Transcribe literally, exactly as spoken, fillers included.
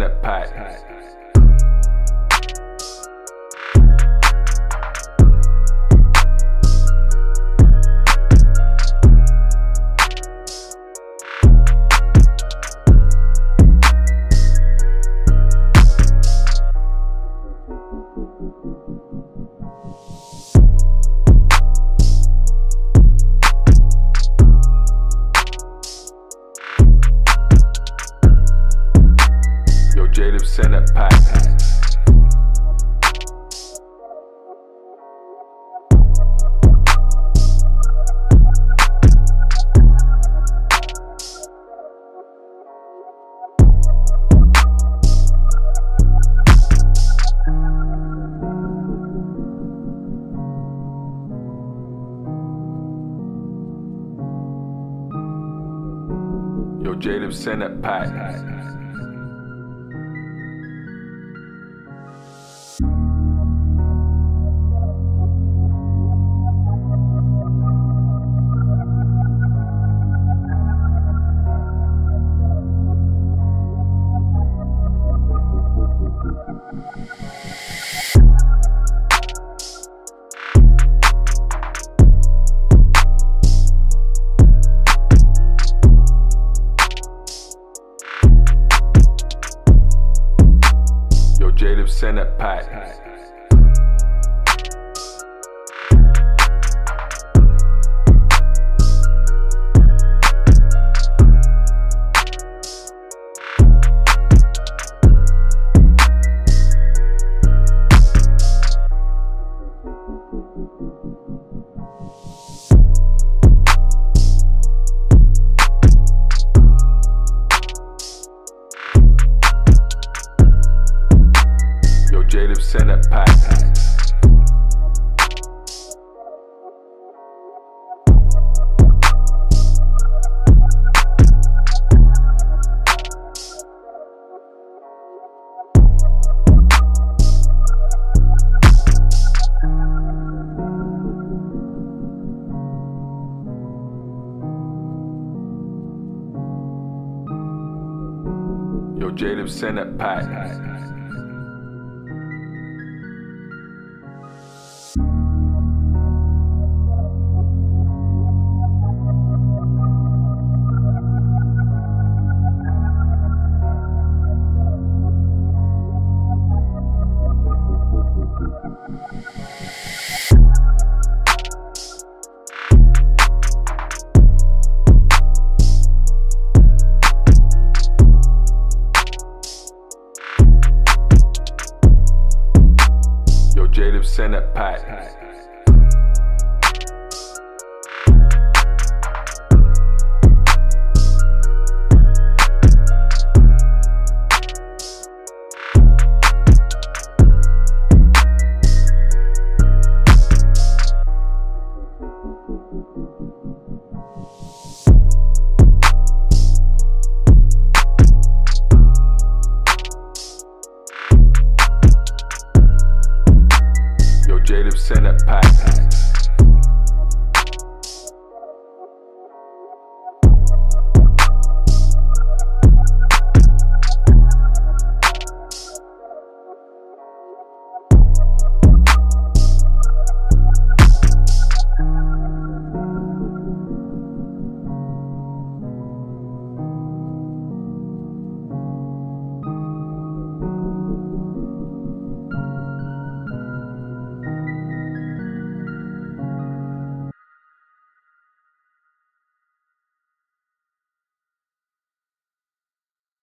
in the pot. Yo, J Lib send that pack. Yo, J Lib send that pack. Yo, J Lib send that pack. J Lib send that pack. Yo, J Lib send that pack. Yo, J Lib send that pack. J Lib send that pack.